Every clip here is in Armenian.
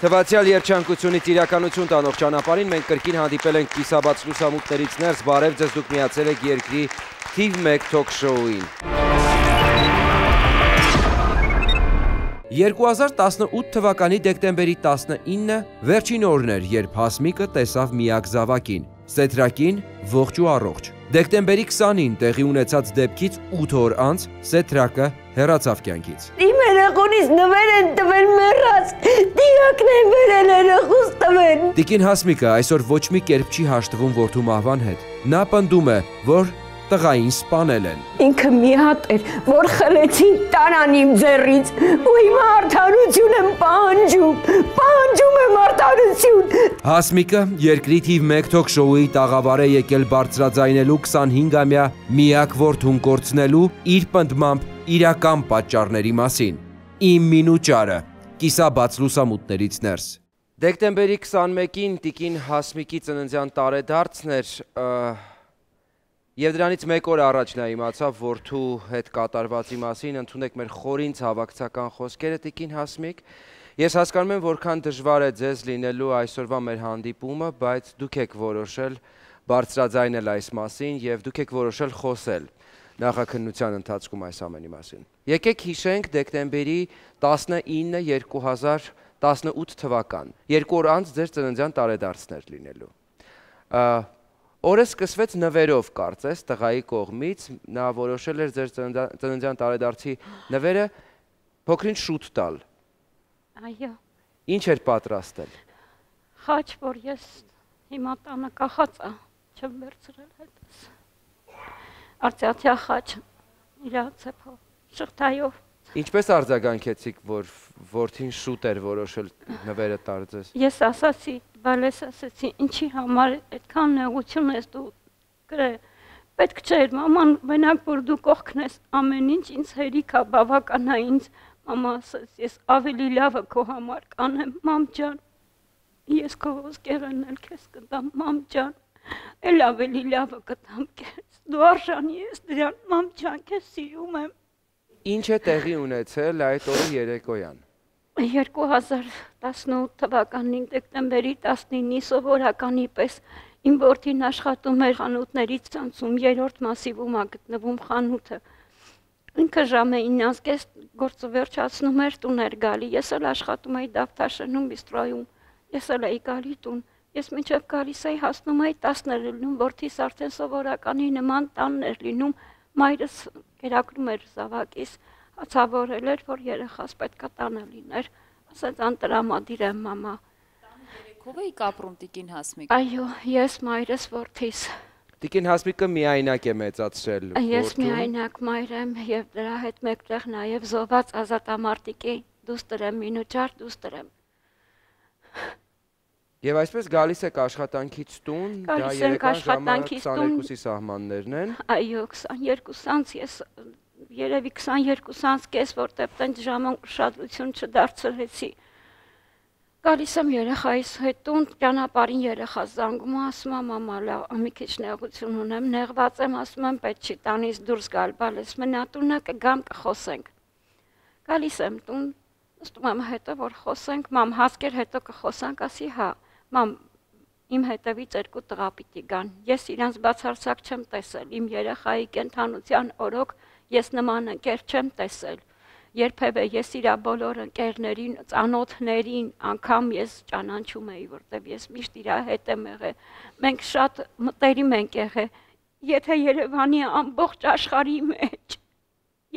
Թվացյալ երջանկությունից իրականություն տանող ճանապարհին մենք կրկին հանդիպել ենք Կիսաբաց Լուսամուտներից ներս, բարև ձեզ, դուք միացել եք երկրի թիվ 1 թոքշոուին։ 2018 թվականի դեկտեմբերի 19-ը վերջին օրն էր, երբ Հասմիկը տեսավ միակ զավակին, Սեդրակին ողջ ու առողջ։ Դեկտեմբերի 20-ին տեղի ունեցած դեպքից 8 օր անց Սեդրակը հեռացավ կյանքից։ Իմ երեխունիս նվեր են տվել մեռած, դիակն են վերել երեխուս տվել։ Տիկին Հասմիկը այսօր ոչ մի կերպ չի հաշտվում որդու մահվան հետ։ Նա պնդում է, որ տղային սպանել են։ Ինքը մի հատ էր, որ խլեցին տարան իմ ձեռից, ու հիմա արդարություն եմ պահանջում եմ արդարություն։ Հասմիկը երկրի թիվ 1 թոք շոուի տաղավար է եկել բարձրաձայնելու 25-ամյա միակ որդուն կորցնելու իր պնդմամբ իրական պատճառների մասին։ Իմ մինուճարը, Կիսաբաց Լուսամուտներից ներս։ Դեկտեմբերի 21-ին տիկին Հասմիկի ծննդյան տարեդարձն էր, Եվ դրանից մեկ օր առաջ նա իմացավ որդու հետ կատարվածի մասին, ընդունեք մեր խորին ցավակցական խոսքերը, տիկին Հասմիկ, ես հասկանում եմ, որքան դժվար է ձեզ լինելու այսօրվա մեր հանդիպումը, բայց դուք եք որոշել բարձրաձայնել այս մասին և դուք եք որոշել խոսել նախաքննության ընթացքում այս ամենի մասին։ Եկեք հիշենք դեկտեմբերի 19-ը 2018 թվական, երկու օր անց ձեր ծննդյան տարեդարձն էր լինելու։ Օրը սկսվեց նվերով կարծես տղայի կողմից, նա որոշել էր ձեր ծննդյան տարեդարձի նվերը փոքրին շուտ տալ։ Այո։ Ինչ էր պատրաստել։ Խաչ, որ ես հիմա տանը կախած է, չեմ վերցրել հետս։ Արծաթյա խաչ, իր ցեփով, շղթայով։ Ինչպես արձագանքեցիք, որ որդին շուտ էր որոշել նվերը տալ ձեզ։ Ես ասացի, բալես ասացի, ինչի համար այդքան նեղություն ես դու գրել։ Պետք չէր, մաման, մենակ որ դու կողքնես ամեն ինչ, ինձ հերիք է, բավական է ինձ, մամա ասաց, ես ավելի լավը քո համար կանեմ, մամ ջան, ես քո ոսկեղն էլ քեզ կտամ, մամ ջան, էլ ավելի լավը կտամ քեզ, դու արժանի ես դրան, մամ ջան, քեզ սիրում եմ։ Ինչ է տեղի ունեցել այդ օրը երեկոյան։ 2018 թվականին դեկտեմբերի 19-ի սովորականի պես իմ որդին աշխատում էր խանութներից ցանցում, 3-րդ մասիվում է գտնվում խանութը։ Ինքը ժամը 9:30 գործը վերջացնում էր, տուն էր գալի։ Ես էլ աշխատում էի Դավթաշենում բիստրոյում։ Ես էլ էի գալի տուն։ Ես մինչև գալիս էի հասնում էի 10-ն լինում, որդիս արդեն սովորականի նման տանն էր լինում, մայրս կերակրում էր զավակիս, հացավորել էր, որ երեխաս պետք է տանը լիներ, ասաց անտրամադիր եմ մամա։ Երեքով էիք ապրում տիկին Հասմիկ։ Այո, ես մայրս որդիս։ Տիկին Հասմիկը միայնակ է մեծացրել որդուն։ Ես միայնակ մայր եմ և դրա հետ մեկտեղ նաև զոհված ազատամարտիկի դուստր եմ, մինուճար դուստր եմ։ Եվ այսպես գալիս եք աշխատանքից տուն, դա երեկան ժամը 22-ի սահմաններն են։ Այո, 22-անց, ես երևի 22-անց կես, որտև տենց ժամը ուշադրություն չդարձրեցի։ Գալիս եմ երեխայիս հետ տուն, ճանապարհին երեխա զանգում է, ասում է, մամա, մի քիչ նեղություն ունեմ, նեղված եմ, ասում եմ, պետք չի տանից դուրս գալ, բալես մնա տունը, կգամ կխոսենք։ Գալիս եմ տուն, նստում եմ հետո, որ խոսենք, մամ հասկեր հետո կխոսանք, ասի հա, մամ, իմ հետևից երկու տղա պիտի գան, ես իրանց բացարձակ չեմ տեսել, իմ երեխայի կենդանության օրոք ես նման ընկեր չեմ տեսել, երբևէ ես իրա բոլոր ընկերներին, ծանոթներին անգամ ես ճանաչում էի, որտև ես միշտ իրա հետ եմ եղել, մենք շատ մտերիմ ենք եղել, եթե Երևանի ամբողջ աշխարհի մեջ,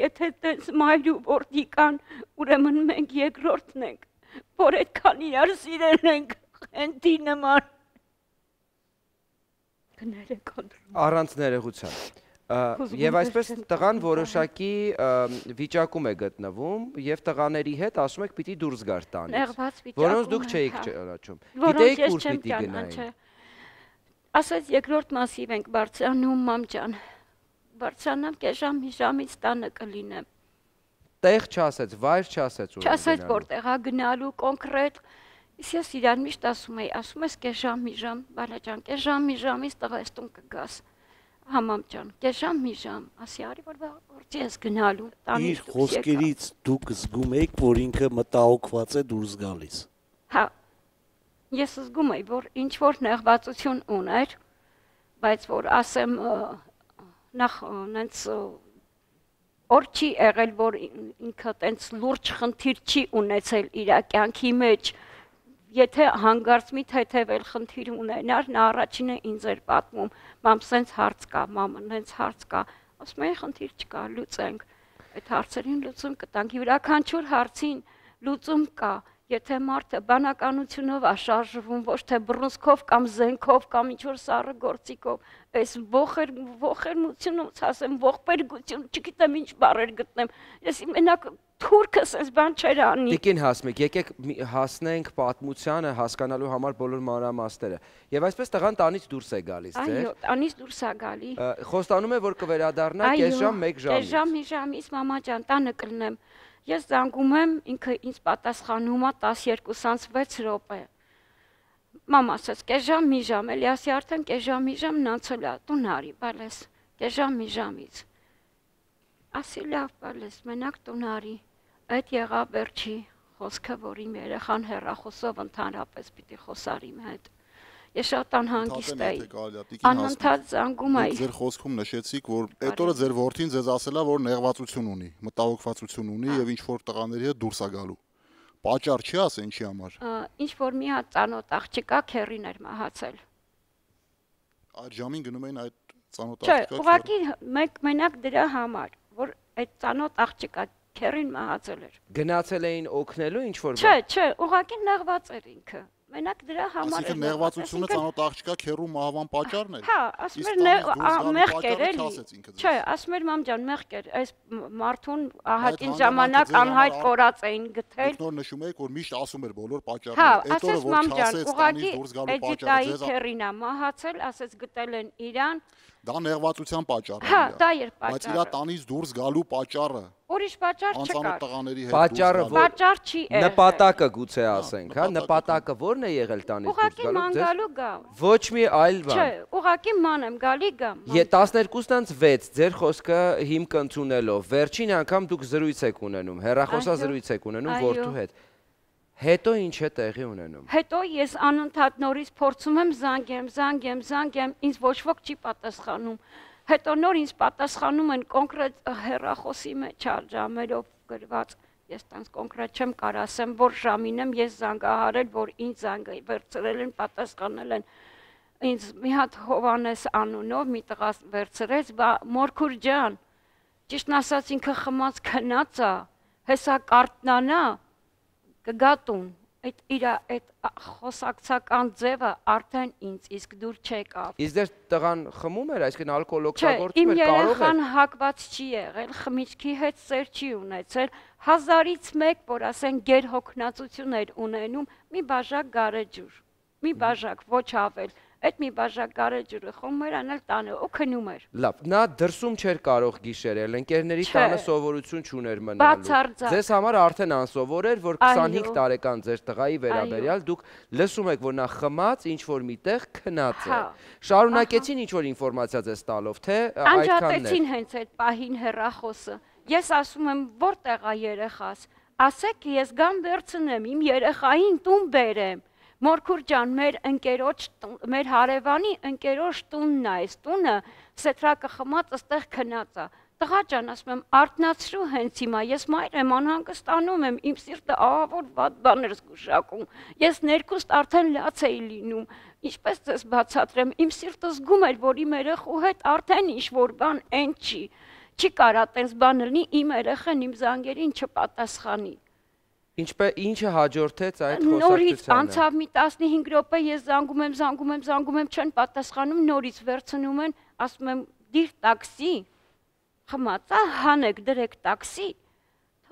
եթե տենց մայր ու որդի կան, ուրեմն մենք երկրորդն ենք, որ այդքան իրար սիրել ենք, հենտի նման։ Կներեք անդրում։ Առանց ներեգության։ Եվ այսպես տղան որոշակի վիճակում է գտնվում և տղաների հետ ասում եք պիտի դուրս գար տանից, որոնց դուք չեիք չանաչում, գիտեիք ուր պիտի գնային։ Ասաց երկրորդ մասիվ ենք Բարձրանում, մամ ջան, Վարթանյան կեժամ հիժամից տանը կլինեմ։ Տեղ չասեց, վայր չասեց ուրեմ գնալու։ Չասեց, որ տեղա գնալու, կոնքրետ, իսկ ես իրան միշտ ասում էի, ասում ես կեժամ հիժամ, բալաջան, կեժամ հիժամից տղայստուն կգաս, համամ ճան, կեժամ հիժամ, ասի արի, որ որձ ես գնալու, տանից դուք եկա։ Իր խոսքերից դուք զգում եք, որ ինքը մտահոգված է դուրս գալիս։ Հա, ես զգում եմ, որ ինչ-որ նեղվածություն ուներ, բայց որ ասեմ, նախ նենց օր չի եղել, որ ինքը տենց լուրջ խնդիր չի ունեցել իր կյանքի մեջ, եթե հանգարց մի թեթևել խնդիր ունենար, նա առաջինը ինձ էր պատմում, մամ սենց հարց կա, մամ նենց հարց կա, ասում էի խնդիր չկա, լուծենք, այդ հարցերին լուծում կտանք, յուրաքանչյուր հարցին լուծում կա, եթե մարդը բանականությունով աշարժվում, ոչ թե բռունցքով կամ զենքով կամ ինչ-որ սառը գործիքով, այս ողբերգությունից ասեմ, ողբերգություն, չգիտեմ ինչ բառեր գտնեմ, ես մենակ Թուրքս այս բան չեր անի։ Տիկին Հասմիկ, եկեք հասնենք պատմությանը հասկանալու համար բոլոր մանրամասները։ Եվ այսպես տղան տանից դուրս է գալիս, չէ՞։ Այո, տանից դուրս է գալի։ Խոստանում է, որ կվերադառնա կես ժամ, 1 ժամից։ Այո, կես ժամ, 1 ժամից մամա ջան, տանը կլնեմ։ Ես զանգում եմ, ինքը ինձ պատասխանում է 12:06 րոպե։ Մամա ասաց, կես ժամ, 1 ժամ, էլի ասի արդեն կես ժամ, 1 ժամն անցել է, տուն արի, բալես, կես ժամ, 1 ժամից։ Ասի լավ, բալես, մենակ տուն արի։ Այդ եղավ վերջի խոսքը, որ իմ երեխան հեռախոսով ընդհանրապես պիտի խոսար իմ հետ։ Ես շատ անհանգիստ էի, անընդհատ զանգում էի։ Ձեր խոսքում նշեցիք, որ այդ օրը ձեր որդին ձեզ ասել է, որ նեղվածություն ունի, մտահոգվածություն ունի և ինչ-որ տղաների հետ դուրս է գալու։ Պատճառ չի ասել ինչի համար։ Ինչ-որ մի հատ ծանոթ աղջիկա քեռին էր մահացել։ Այդ ժամին գնում էին այդ ծանոթ աղջիկա։ Չէ, ուղղակի մենակ դրա համար, որ այդ ծանոթ աղջիկա Քերին մահացել էր։ Գնացել էին օգնելու ինչ-որ բան։ Չէ, չէ, ուղղակի նեղված էր ինքը։ Մենակ դրա համար էր։ Այսինքն նեղվածությունը ծանոթ աղջիկա քերու մահվան պատճառն էր։ Հա, ասում էր մեղք էր էլի։ Չէ, ասում էր մամ ջան, մեղք էր, այս մարդուն ահագին ժամանակ անհայտ կորած էին գտել։ Դուք նոր նշում եք, որ միշտ ասում էր բոլոր պատճառները։ Հա, ասես մամ ջան, ուղղակի Էդիտայի քերին է մահացել, ասես գտել են իրան։ Դա նեղվածության պատճառն էր։ Հա, դա էր պատճառը։ Բայց իրա տանից դուրս գալու պատճառը։ Որիշ պատճառ չկար։ Պատճառը չի եղել։ Նպատակը գուցե ասենք, հա, նպատակը ո՞րն է եղել տանից դուրս գալու։ Ուղղակի ման գալու գամ։ Ոչ մի այլ բան։ Չէ, ուղղակի ման եմ գալի գամ։ 12:06 ձեր խոսքը հիմք ընդունելով, վերջին անգամ դուք զրույց եք ունենում, հեռախոսազրույց եք ունենում որդու հետ։ Հետո ինչ է տեղի ունենում։ Հետո ես անընդհատ նորից փորձում եմ զանգեմ, ինձ ոչ ոք չի պատասխանում։ Հետո նոր ինձ պատասխանում են կոնկրետ հեռախոսի մեջ ժամերով գրված։ Ես տանց կոնկրետ չեմ կարող ասեմ, որ ժամին եմ ես զանգահարել, որ ինձ զանգը վերցրել են, պատասխանել են։ Ինձ մի հատ Հովանես անունով մի տղա վերցրեց, բա մորքուր ջան, ճիշտն ասած ինքը խմած քնած է, հեսա կարտնանա, կգատուն, այդ խոսակցական ձևը արդեն ինձ, իսկ դուր չեք ապ։ Իսկ դեր տղան խմում էր, այսքն ալկոհոլ օգտագործում էր, կարող էր։ Իմ երեխան հակված չի եղել, խմիչքի հետ սեր չի ունեցել, 1000-ից 1, որ ասեն գերհոգնածություն էր ունենում, մի բաժակ գարեջուր, մի բաժակ, ոչ ավել, այդ մի բաժակ գարեջուրը խմում էր, անել տանը, ու քնում էր։ Լավ, նա դրսում չէր կարող գիշերել, ընկերների տանը սովորություն չուներ մնալու։ Ձեզ համար արդեն անսովոր էր, որ 25 տարեկան ձեր տղայի վերաբերյալ դուք լսում եք, որ նա խմած, ինչ-որ միտեղ քնած է։ Շարունակեցին ինչ-որ ինֆորմացիա ձեզ տալով, թե անջատեցին հենց այդ պահին հեռախոսը։ Ես ասում եմ, որտեղ է երեխաս։ Ասեք, ես գամ վերցնեմ, իմ երեխային տուն բերեմ։ Մորքուր ջան, մեր հարևանի ընկերոջ տունն է, այս տունը Սեդրակը խմած ըստեղ քնած է։ Տղա ջան, ասում եմ, արթնացրու հենց հիմա, ես մայր եմ, անհանգստանում եմ, իմ սիրտը ահավոր վատ բան էր զգուշակում։ Ես ներքուստ արդեն լաց էի լինում, ինչպես ձեզ բացատրեմ, իմ սիրտը զգում էր, որ իմ երեխու հետ արդեն ինչ-որ բան էն չի։ Չի կարա տենց բան լինի, իմ երեխան իմ զանգերին չպատասխանի։ Ինչը հաջորդեց այդ խոսակցությանը։ Նորից անցավ մի 15 րոպե, ես զանգում եմ, չեն պատասխանում, նորից վերցնում են, ասում եմ, դիր տաքսի, խմածա, հանեք, դրեք տաքսի,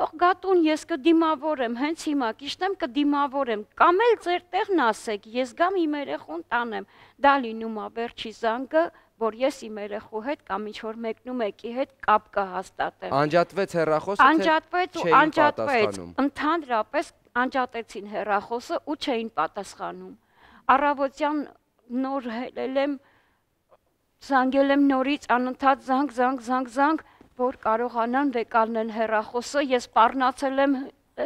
թող գատուն, ես կդիմավորեմ, հենց հիմա, կիշտեմ կդիմավորեմ, կամ էլ ձեր տեղն ասեք, ես գամ իմ երեխուն տանեմ, դա լինում է վերջի զանգը, որ ես իմ երեխու հետ կամ ինչ-որ մեկնում եկի հետ կապ կհաստատեմ։ Անջատվեց հեռախոսը, թե չէին պատասխանում։ Ընդհանրապես անջատեցին հեռախոսը ու չէին պատասխանում։ Առավոտյան նոր հելել եմ, զանգել եմ նորից, անընդհատ զանգ, որ կարողանան վեկալն են հեռախոսը, ես պարնացել եմ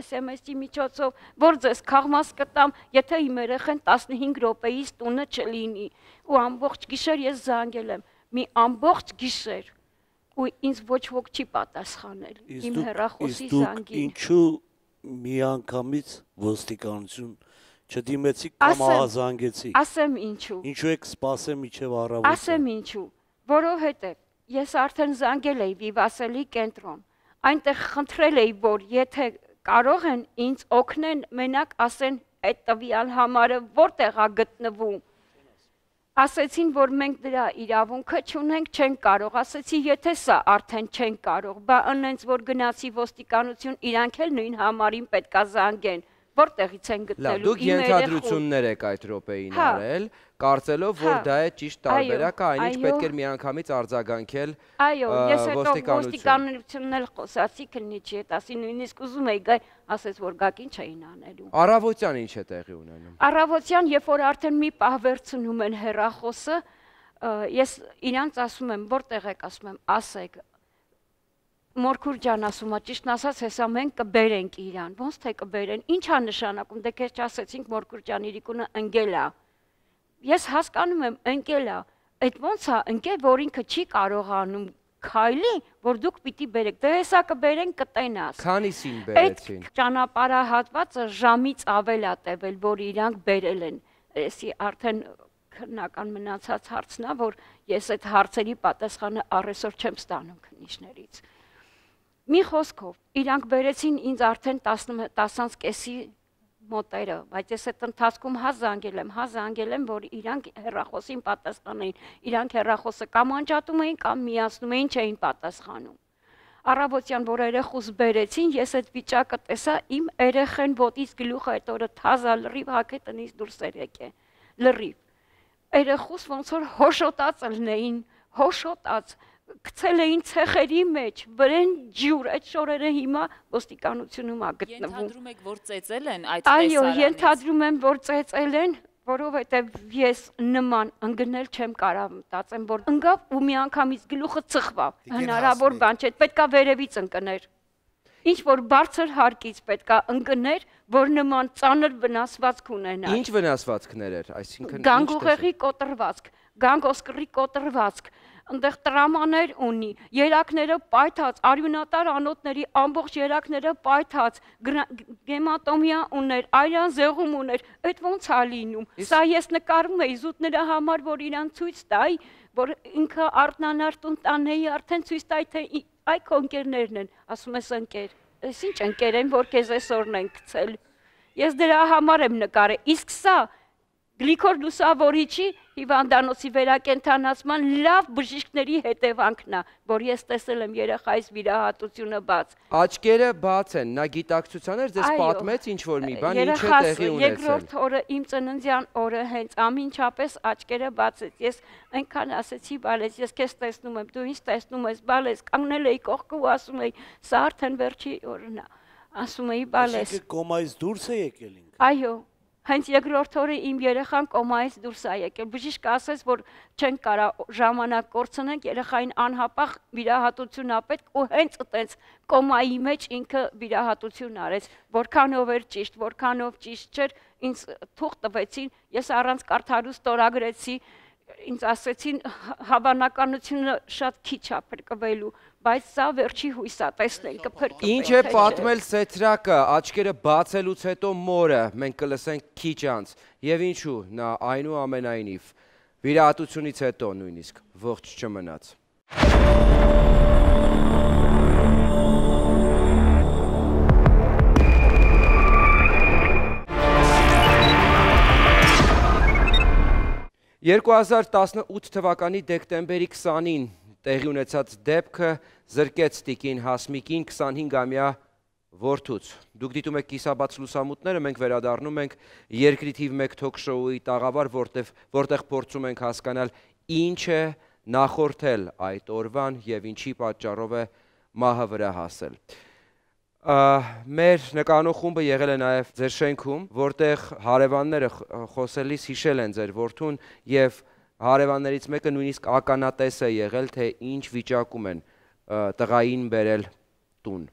SMS-ի միջոցով, որ ձեզ քաղմաս կտամ, եթե իմ երեխան 15 րոպեից տունը չլինի, ու ամբողջ գիշեր ես զանգել եմ, մի ամբողջ գիշեր, ու ինձ ոչ ոք չի պատասխանել, իմ հեռախոսի զանգին։ Իսկ դուք ինչու միանգամից ոստիկանություն չդիմեցիք կամ ահազանգեցիք։ Ասեմ ինչու։ Ինչու եք սպասել մինչև առավոտ։ Ասեմ ինչու, որովհետև ես արդեն զանգել էի վիվասելի կենտրոն, այնտեղ խնդրել էի, որ եթե կարող են ինձ օգնեն, մենակ ասեն այդ տվյալ համարը որտեղ է գտնվում, ասեցին, որ մենք դրա իրավունքը չունենք, չենք կարող, ասեցի, եթե սա արդեն չենք կարող, բա ընենց, որ գնացի ոստիկանություն, իրանք էլ նույն համարին պետք է զանգեն, որտեղից են գտնելու, իմ երեխան Կարծելով, որ դա է ճիշտ տարբերակը, այն ինչ պետք էր միանգամից արձագանքել ոստիկանությունն էլ խոսացի քննիչի հետ, ասի նույնիսկ ուզում էի գալ, ասես որ գակին չէին անելու։ Առավոտյան ինչ է տեղի ունենում։ Առավոտյան, երբ որ արդեն մի պահ վերցնում են հեռախոսը, ես իրանց ասում եմ, որտեղ եք, ասում եմ, ասեք։ Մորքուր ջան ասում է, ճիշտն ասած, հեսա մենք կբերենք իրան, ոնց թե կբերեն, ի՞նչ է նշանակում, դե քեզ չասեցինք Մորքուր ջան իրիկունը ընկել է։ Ես հասկանում եմ, ընկել է, այդ ոնց է ընկել, որ ինքը չի կարողանում քայլի, որ դուք պիտի բերեք, դե հեսա կբերեն կտենաս։ Քանիսին բերեցին։ Այդ ճանապարհահատվածը ժամից ավել է տևել, որ իրանք բերել են։ Էսի արդեն քննական մնացած հարցն է, որ ես այդ հարցերի պատասխանը առեսօր չեմ ստանում քննիչներից։ Մի խոսքով, իրանք բերեցին ինձ արդեն 10-ից կեսի մոտերը, բայց ես այդ ընթացքում հազանգել եմ, որ իրանք հեռախոսին պատասխանեին, իրանք հեռախոսը կամ անջատում էին, կամ միացնում էին, չէին պատասխանում։ Առավոտյան, որ երեխուս բերեցին, ես այդ վիճակը տեսա, իմ երեխեն ոտից գլուխը այդ օրը թազա լրիվ հագե տնից դուրս էր եկել, լրիվ։ Երեխուս ոնց որ հոշոտած լինեին, հոշոտած, գցել էին ցեխերի մեջ, վրան ջուր, այդ շորերը հիմա ոստիկանությունում է գտնվում։ Ենթադրում եք, որ ծեծել են այդ տեսարանից։ Այո, ենթադրում եմ, որ ծեծել են, որովհետև ես նման ընկնել չեմ կարող, մտածեմ, որ ընկավ ու միանգամից գլուխը ծխվավ, հնարավոր բան չէ, պետք է վերևից ընկներ։ Ինչ որ բարձր հարկից պետք է ընկներ, որ նման ծանր վնասվածք ունենա։ Ինչ վնասվածքներ էր, այսինքն գանգուղեղի կոտրվածք, գանգոսկրի կոտրվածք, ընդեղ տրամաներ ունի, երակները պայթած, արյունատար անոթների ամբողջ երակները պայթած, գեմատոմիա ուներ, այրան զեղում ուներ, այդ ոնց է լինում, սա ես նկարում էի զուտները համար, որ իրան ցույց տայի, որ ինքը արտնանարտուն տանեի, արդեն ցույց տայի, թե այք ընկերներն են, ասում ես ընկեր, ես ինչ ընկեր են, որ քեզ այսօրն են գցել, ես դրա համար եմ նկարել, իսկ սա Գլիկոր լուսավորիչի հիվանդանոցի վերակենդանացման լավ բժիշկների հետևանքն է, որ ես տեսել եմ երեխայիս վիրահատությունը բաց։ Աչքերը բաց են, նա գիտակցության էր, ձեզ պատմեց ինչ-որ մի բան, ինչ է տեղի ունեցել։ Երկրորդ օրը, իմ ծննդյան օրը հենց ամենչապես աչքերը բացեց, ես այնքան ասեցի բալես, ես քեզ տեսնում եմ, դու ինձ տեսնում ես, բալես, կանգնել էի կողքը ու ասում էի, սա արդեն վերջի օրն է, ասում էի բալես։ Կոմայից դուրս է եկել ինքը։ Այո։ Հենց երկրորդ օրը իմ երեխան կոմայից դուրս է եկել, բժիշկը ասեց, որ չենք կարա ժամանակ կորցնենք, երեխային անհապաղ վիրահատություն է պետք ու հենց այդպես կոմայի մեջ ինքը վիրահատություն արեց, որքանով էր ճիշտ, որքանով ճիշտ չէր, ինձ թուղթ տվեցին, ես առանց կարդալու ստորագրեցի, ինձ ասեցին հավանականությունը շատ քիչ է փրկվելու, բայց սա վերջի հույս է, տեսնենք կփրկվի։ Ինչ է պատմել Սեդրակը, աչքերը բացելուց հետո մորը, մենք կլսենք քիչ անց, եւ ինչու նա այնուամենայնիվ վիրահատությունից հետո նույնիսկ ողջ չմնաց։ Երկու 2018 թվականի դեկտեմբերի 20-ին տեղի ունեցած դեպքը զրկեց տիկին Հասմիկին 25-ամյա որդուց։ Դուք դիտում եք Կիսաբաց Լուսամուտները, մենք վերադառնում ենք երկրի թիվ 1 թոքշոուի տաղավար, որտեղ փորձում ենք հասկանալ ինչ է նախորդել այդ օրվան և ինչի պատճառով է մահը վրա հասել։ Մեր նկանող խումբը եղել է նաև ձեր շենքում, որտեղ հարևանները խոսելիս հիշել են ձեր որդուն և հարևաններից մեկը նույնիսկ ականատես է եղել, թե ինչ վիճակում են տղային բերել տուն։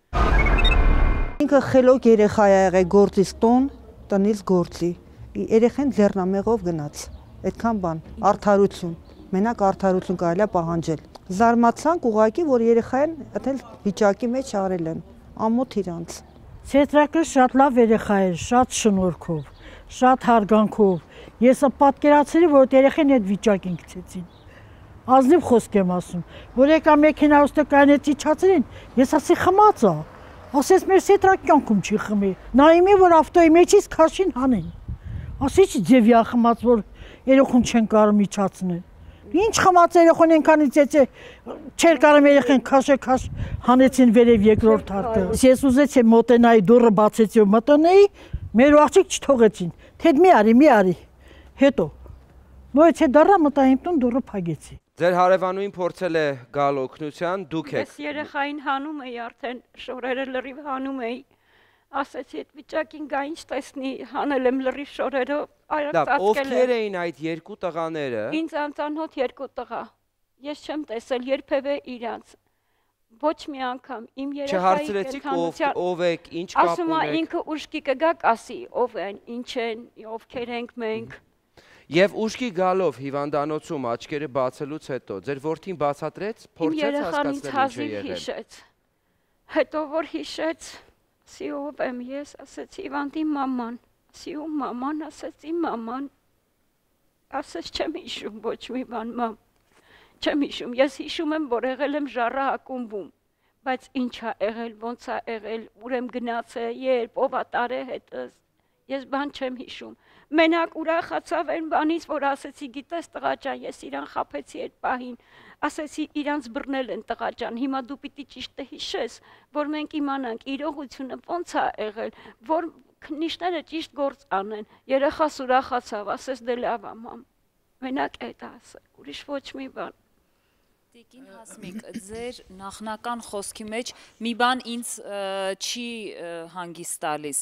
Ինքը խելոք երեխա է եղել գործից տոն, տնից գործի։ Երեխան ձեռնամեղով գնաց։ Այդքան բան, արդարություն, մենակ արդարություն կարելի է պահանջել։ Զարմացանք ուղղակի, որ երեխան այդտեղ վիճակի մեջ արել են, ամոթ իրանց։ Սեդրակը շատ լավ երեխա է, շատ շնորհքով, շատ հարգանքով։ Ես պատկերացրի, որ երեխան այդ վիճակին գցեցին։ Ազնիվ խոսք եմ ասում, որ եկա մեքենա ուստի կանեցի չացին, ես ասի խմած է։ Ասես մեր Սեդրակ կյանքում չի խմի, նա իմի, որ ավտոյի մեջից քաշին հանեն, ասիչ ձևյա խմած, որ երեխուն չեն կարող միջացնել, ինչ խմած երեխուն ենքանից եցե, չեր կարող երեխեն քաշ հանեցին վերև երկրորդ հարկը, ես ուզեցի մոտենայի դուռը բացեցի ու մտանեի, մեր աղջիկ չթողեցին, թե մի արի, հետո, նույնիսկ դեռ մտա իմ տուն դուռը փակեցի։ Ձեր հարևանուին փորձել է գալ օգնության, դուք եք։ Ես երեխային հանում էի արդեն, շորերը լրիվ հանում էի, ասեցի այդ վիճակին գա ինչ տեսնի, հանել եմ լրիվ շորերով, այրած ծածկել եմ։ Ովքեր էին այդ երկու տղաները։ Ինձ անծանոթ երկու տղա, ես չեմ տեսել երբևէ իրանց, ոչ մի անգամ իմ երեխայի կենդանության։ Չհարցրեցիք ով եք, ինչ կապ ունեք։ Ասում է ինքը ուշքի կգա ասի ով են, ինչ են, ովքեր ենք մենք։ Եվ ուշքի գալով հիվանդանոցում աչքերը բացելուց հետո, ձեր որդին բացատրեց, փորձեց հասկացնել ինչ է եղել։ Հետո որ հիշեց, ասի ով եմ ես, ասեց հիվանդի մաման, ասի ու մաման, ասեց իմ մաման, ասեց չեմ հիշում ոչ մի բան մամ, չեմ հիշում, ես հիշում եմ, որ եղել եմ Ժառա ակումբում, բայց ինչ է եղել, ոնց է եղել, ուր եմ գնացել, երբ, ով է տարել հետս, ես բան չեմ հիշում։ Մենակ ուրախացավ այն բանից, որ ասեցի, գիտես տղաճան, ես իրան խաբեցի այդ պահին, ասեցի իրանց բռնել են տղաճան, հիմա դու պիտի ճիշտը հիշես, որ մենք իմանանք իրողությունը ոնց է եղել, որ քննիչները ճիշտ գործ անեն, երեխաս ուրախացավ, ասես դե լավ է մամ, մենակ այդ ասել, ուրիշ ոչ մի բան։ Տիկին Հասմիկ, ձեր նախնական խոսքի մեջ մի բան ինձ չի հանգիստ տալիս,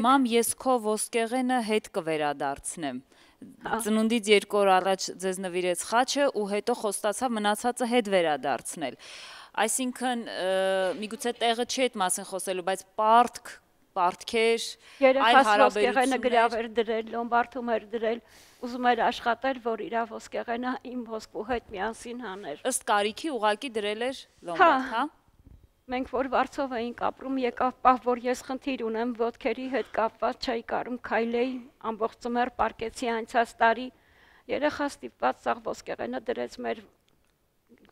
մամ ես քո ոսկեղենը հետ կվերադարձնեմ, ծնունդից 2 օր առաջ ձեզ նվիրեց խաչը ու հետո խոստացավ մնացածը հետ վերադարձնել, այսինքն միգուցե տեղը չի այդ մասին խոսելու, բայց պարտքեր, այլ հարաբերություններ, ուզում էր աշխատել, որ իրա ոսկեղենը իմ ոսկու հետ միասին հաներ։ Ըստ կարիքի ուղակի դրել էր լոմբարդ, հա։ Մենք որ Վարդով էինք ապրում, եկավ պահ, որ ես խնդիր ունեմ ոտքերի հետ կապված, չէի կարում քայլեի, ամբողջ ձմեռ պարկեցի անցած տարի, երեխա ստիպված սաղ ոսկեղենը դրեց մեր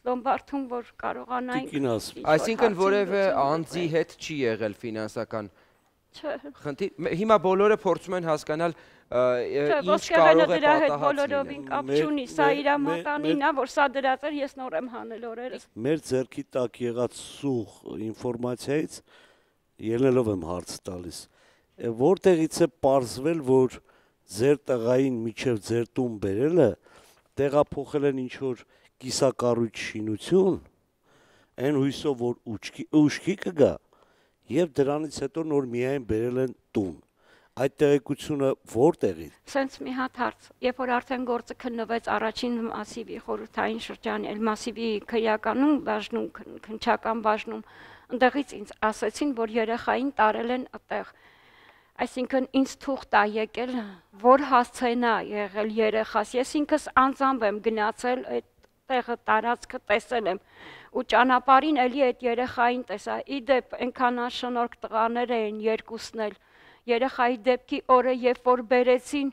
լոմբարդում, որ կարողանայինք։ Այսինքն որևէ անձի հետ չի եղել ֆինանսական խնդիր։ Հիմա բոլորը փորձում են հասկանալ ոսկեղենը դրա հետ բոլորովին կապ չունի, սա իրա մատանին է, որ սա դրած էր, ես նոր եմ հանել օրերս։ Մեր ձեռքի տակ եղած սուղ ինֆորմացիայից ելնելով եմ հարց տալիս, որտեղից է պարզվել, որ ձեր տղային մինչև ձեր տուն բերելը տեղափոխել են ինչ-որ կիսակառույց շինություն, այն հույսով, որ ուշքի կգա, և դրանից հետո նոր միայն բերել են տուն։ Այդ տեղեկությունը որտեղի։ Սենց մի հատ հարց, երբ որ արդեն գործը քննվեց առաջին մասիվի խորհրդային շրջանի, այլ մասիվի քրեականում բաժնում, քնչական բաժնում, ընդեղից ինձ ասեցին, որ երեխային տարել են այդտեղ։ Այսինքն ինձ թուղթ է եկել, որ հասցենա եղել երեխաս։ Ես ինքս անձամբ եմ գնացել այդ տեղը, տարածքը տեսել եմ ու ճանապարհին էլի այդ երեխային տեսա։ Ի դեպ այնքան անշնորհք տղաներ էին երկուսն էլ։ Երեխայի դեպքի օրը, երբ որ բերեցին,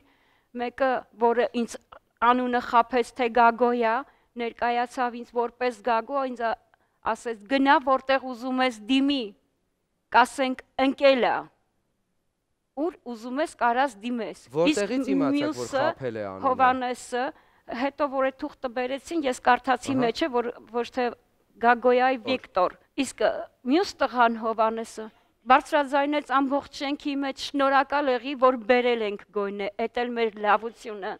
մեկը, որը ինձ անունը խաբեց, թե Գագոյա, ներկայացավ ինձ որպես Գագո, ինձ ասեց, գնա, որտեղ ուզում ես դիմի, կասենք ընկելա, ուր ուզում ես կարաս դիմես, իսկ մյուսը, Հովանեսը, հետո որ է թուղթը բերեցին, ես կարդացի մեջ է, ոչ թե Գագոյայի Վիկտոր, իսկ մյուս տղան Հովանեսը, բարձրաձայնեց ամբողջ շենքի մեջ շնորհակալ եղի, որ բերել ենք գոնե, էդ էլ մեր լավությունը։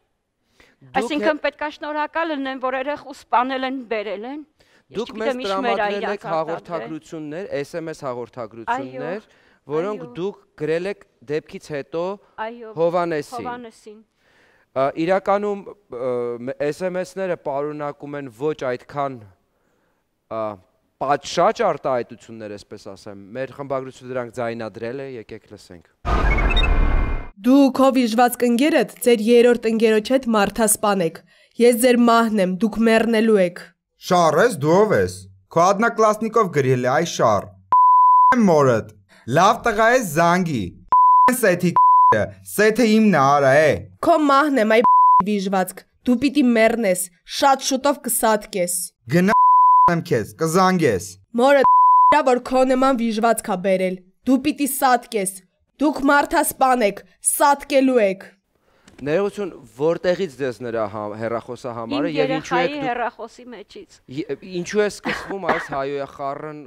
Այսինքն պետք է շնորհակալ լինեն, որ երեխուս սպանել են, բերել են։ Դուք մեզ տրամադրել եք հաղորդագրություններ, SMS հաղորդագրություններ, որոնք դուք գրել եք դեպքից հետո Հովանեսին։ Իրականում SMS-ները պարունակում են ոչ այդքան պատշաճ արտահայտություններ, այսպես ասեմ, մեր խմբագրությունը դրանք ձայնադրել է, եկեք լսենք։ Դու քո վիժվածք ընկերդ, ձեր երրորդ ընկերոջ հետ մարդասպան եք։ Ես ձեր մահն եմ, դուք մեռնելու եք։ Շառ ես, դու ով ես։ Քո одноклассникով գրել է այ շառ։ Մորդ։ Լավ տղա ես, զանգի։ Սեթի ***ը, սեթը իմն է, արա է։ Քո մահն եմ, այ վիժվածք։ Դու պիտի մեռնես, շատ շուտով կսատկես։ Գնա եմ քեզ, կզանգես։ Մորը ***ա, որ քո նման վիժվածք ա բերել։ Դու պիտի սատկես։ Դուք մարդասպան եք, սատկելու եք։ Ներողություն, որտեղից դες նրա հեռախոսահամարը եւ ինչու է հեռախոսի մեջից։ Ինչու է սկսվում այս հայոյախառն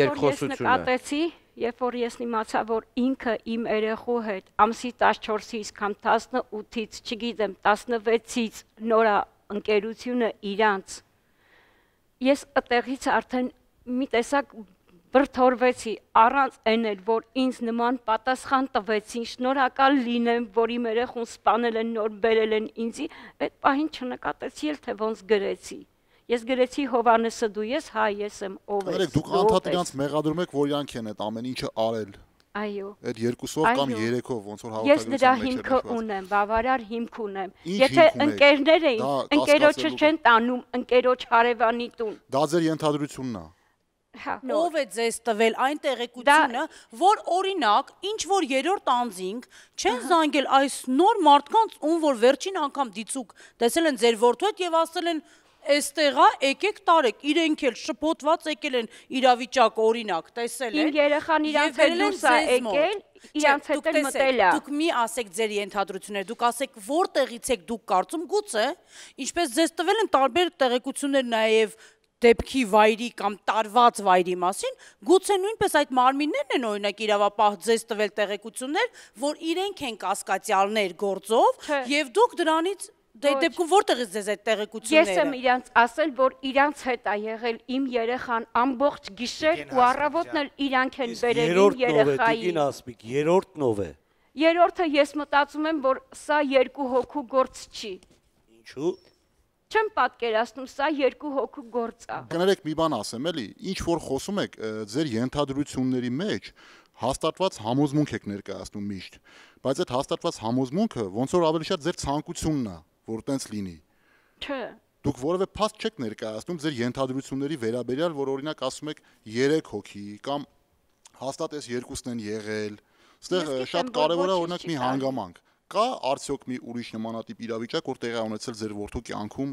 երկխոսությունը։ Երբ ես նկատեցի, երբ որ ես իմացա, որ ինքը իմ երեխու հետ ամսի 14-ից կամ 18-ից, չգիտեմ, 16-ից նորա ընկերությունը իրանց Ես այդտեղից արդեն մի տեսակ բրթորվեցի առանց այն էլ, որ ինձ նման պատասխան տվեցին, շնորհակալ լինեմ, որ իմ երեխուն սպանել են, նոր բերել են ինձի, այդ պահին չնկատեցի, թե ոնց գրեցի։ Ես գրեցի Հովհաննեսը դու ես, հայ ես եմ, ով ես։ Դուք անդադար իրանց մեղադրում եք, որ իրանք են այդ ամեն ինչը արել։ Այո։ Այդ երկուսով կամ երեքով ոնց որ Ես դրա հիմքը ունեմ, բավարար հիմք ունեմ։ Եթե ընկերներ էին, ընկերոջը չեն տանում, ընկերոջ հարևանի տուն։ Դա ձեր ենթադրությունն է։ Հա։ Ո՞վ է ձեզ տվել այն տեղեկությունը, որ օրինակ, ինչ որ երրորդ անձինք չեն զանգել այս նոր մարդկանց, ում որ վերջին անգամ դիցուկ տեսել են ձեր որդու հետ եւ ասել են Այստեղա եկեք տարեք, իրենք էլ շփոթված եկել են իրավիճակը օրինակ, տեսել են։ Իմ երեխան իրանց հետ դուրս է եկել, իրանց հետ էլ մտել է։ Դուք մի ասեք ձեր ենթադրությունները, դուք ասեք որտեղից եք դուք կարծում, գուցե, ինչպես ձեզ տվել են տարբեր տեղեկություններ նաև դեպքի վայրի կամ տարված վայրի մասին, գուցե նույնպես այդ մարմիններն են օրինակ իրավապահ ձեզ տվել տեղեկություններ, որ իրենք են կասկածյալներ գործով եւ դուք դրանից Դե դեպքում որտեղից ձեզ այդ տեղեկությունները։ Ես եմ իրանց ասել, որ իրանց հետ է եղել իմ երեխան ամբողջ գիշեր ու առավոտն էլ իրանք են բերել իմ երեխային։ Երրորդն ով է։ Երրորդը ես մտածում եմ, որ սա երկու հոգու գործ չի։ Ինչու՞։ Չեմ պատկերացնում, սա երկու հոգու գործ է։ Կներեք մի բան ասեմ, էլի, ինչ որ խոսում եք ձեր ենթադրությունների մեջ Հաստատված համոզմունք եք ներկայացնում միշտ, բայց այդ հաստատված համոզմունքը ոնց որ ավելի շատ ձեր ցանկությունն է, որ տենց լինի։ Չէ։ Դուք որևէ փաստ չեք ներկայացնում ձեր ենթադրությունների վերաբերյալ, որ օրինակ ասում եք 3 հոգի կամ հաստատ էս երկուսն են եղել։ Այստեղ շատ կարևոր է օրինակ մի հանգամանք։ Կա արդյոք մի ուրիշ նմանատիպ իրավիճակ, որ տեղի ունեցել ձեր որդու կյանքում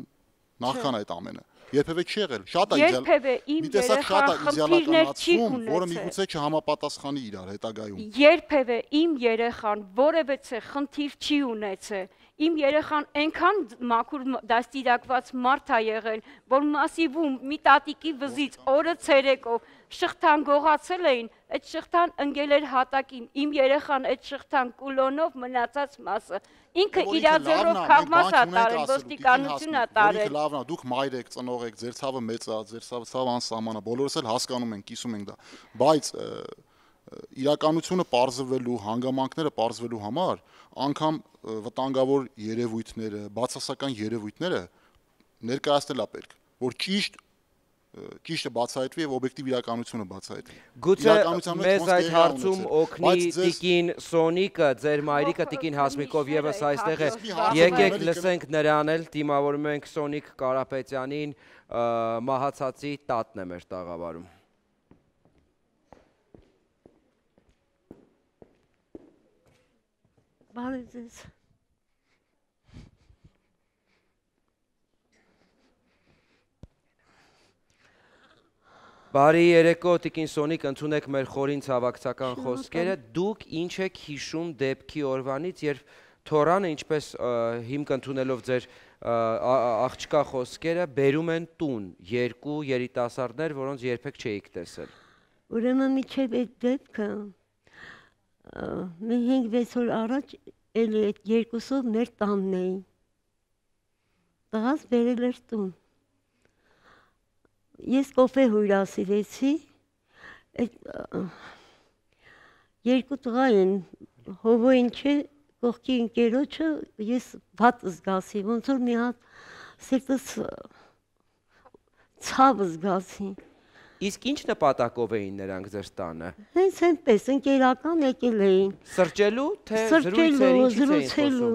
նախքան այդ ամենը։ Երբևէ չի եղել, շատ է իդեալ։ Երբևէ իմ երեխան խնդիրներ չի ունեցել, որը միգուցե չհամապատասխանի իրար հետագայում։ Երբևէ իմ երեխան որևէ խնդիր չի ունեցել։ Իմ երեխան այնքան մաքուր դաստիարակված մարդ է եղել, որ մասիվում մի տատիկի վզից օրը ցերեկով շղթան գողացել էին, այդ շղթան ընկել էր հատակին։ Իմ երեխան այդ շղթան կուլոնով մնացած մասը։ Ինքը իր ձեռով քաղմաս է տարել, ոստիկանություն է տարել։ Լավն է, դուք մայր եք, ծնող եք, ձեր ցավը մեծ է, ձեր ցավը անսահման է, բոլորս էլ հասկանում ենք, կիսում ենք դա։ Բայց իրականությունը պարզվելու, հանգամանքները պարզվելու համար անգամ վտանգավոր երևույթները, բացասական երևույթները ներկայացնել է պետք, որ ճիշտը բացահայտվի եւ օբյեկտիվ իրականությունը բացահայտվի։ Գուցե մեզ այդ հարցում օգնի տիկին Սոնիկը, ձեր մայրիկը տիկին Հասմիկով եւս այստեղ է։ Եկեք լսենք նրան էլ, դիմավորում ենք Սոնիկ Կարապետյանին, մահացածի տատն է մեր տաղավարում։ Բարև ձեզ։ Բարի երեկո, տիկին Սոնիկ, ընդունեք մեր խորին ցավակցական խոսքերը։ Դուք ինչ եք հիշում դեպքի օրվանից, երբ Թորանը, ինչպես հիմք ընդունելով ձեր աղջկա խոսքերը, բերում են տուն երկու երիտասարդներ, որոնց երբեք չէիք տեսել։ Ուրեմն միջև այդ դեպքը Մենք 5-6 օր առաջ էլ այդ երկուսով մեր տանն էին։ Տղաս բերել էր տուն։ Ես կոֆե հյուրասիրեցի։ Երկու տղա են, հովոյին չէ, կողքի ընկերոջը, ես վատ զգացի, ոնց որ մի հատ սրտս ցավ զգացի։ Իսկ ինչ նպատակով էին նրանք ձեր տանը։ Հենց այնպես ընկերական եկել էին։ Սրճելու թե զրուցելու։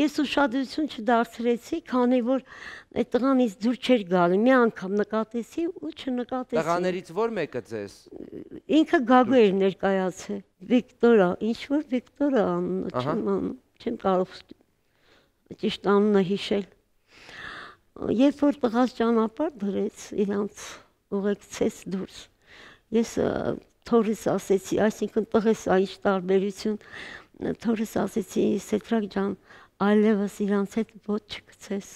Ես ուշադրություն չդարձրեցի, քանի որ այդ տղանից դուր չէր գալու։ Մի անգամ նկատեցի ու չնկատեցի։ Տղաներից ո՞ր մեկը ձեզ։ Ինքը Գագու էր ներկայացել։ Վիկտորա, ինչ որ Վիկտորա անունը, չեմ կարող ճիշտ անունը հիշել։ Երբ որ տղաս ճանապարհ դրեց իրանց ուղեկցեց դուրս։ Ես թորիս ասեցի, այսինքն տղես այս տարբերություն, թորիս ասեցի, Սեդրակ ջան, այլևս իրանց հետ ոչ չգցես,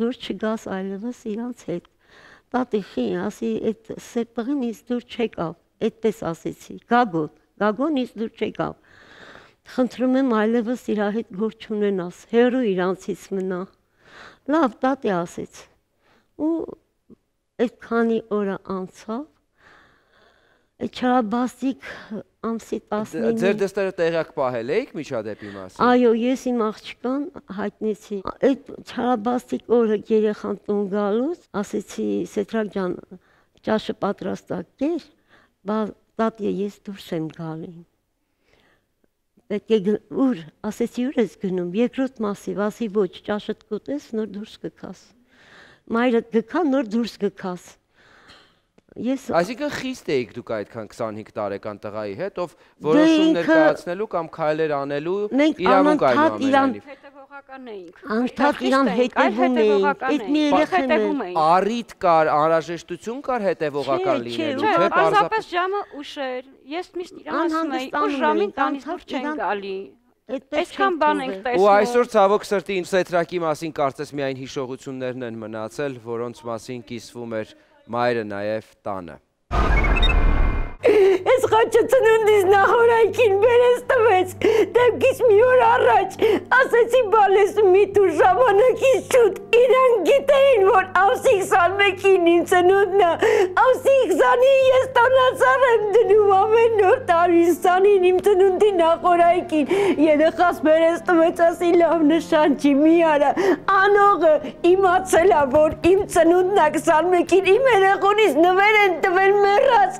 դուր չգաս այլևս իրանց հետ։ Տատիխի, ասի, այդ սեդ տղին ինձ դուր չեկավ, այդպես ասեցի, Գագո, Գագոն ինձ դուր չեկավ։ Խնդրում եմ այլևս իրա հետ գործ չունենաս, հեռու իրանցից մնա։ Լավ, տատի ասեց։ Ու Այդ քանի օրը անցավ, չարաբաստիկ ամսի 19-ին։ Ձեր դստերը տեղյակ պահել էիք միջադեպի մասին։ Այո, ես իմ աղջկան հայտնեցի։ Այդ չարաբաստիկ օրը երեխան տուն գալուց, ասեցի Սեդրակ ջան, ճաշը պատրաստակեր, տատի ես դուրս եմ գալու։ Պետք է ուր, ասեցի ուր ես գնում, երկրորդ մասիվ, ասի ոչ, ճաշդ կուտես, նոր դուրս կգաս։ Մայրդ գկա, նոր դուրս գկաս։ Այսինքն խիստ էիք դուք այդքան 25 տարեկան տղայի հետ, ով որոշում ներկայացնելու կամ քայլեր անելու իրավունք այնուամենայնիվ։ Առիթ կար, անհրաժեշտություն կար հետևողական լինելու, չէ՞ պարզապես ժամը ուշ էր, ես միշտ իրան ասում էի, ուշ ժամին տանից դուր չեն գալի։ Այսքան բան ենք տեսնում։ Ու այսօր ցավոք սրտի իմ Սեդրակի մասին կարծես միայն հիշողություններն են մնացել, որոնց մասին կիսվում էր մայրը նաև տանը։ Ես խաչը ծնունդից նախորայքին բերես տվեց, դեպքից մի օր առաջ, ասեցի բալեսու մի տուր ժամանակից շուտ, իրենք գիտեին, որ ամսի 21-ին իմ ծնունդն է, ամսի 20-ին ես տանածառ եմ դնում ամեն օր տարիսանին իմ ծնունդի նախորայքին, երեխաս բերես տվեց, ասի լավ նշան չի մի արա, անողը իմացել է, որ իմ ծնունդն է 21-ին, իմ երեխոնից նվեր են տվել մեռած,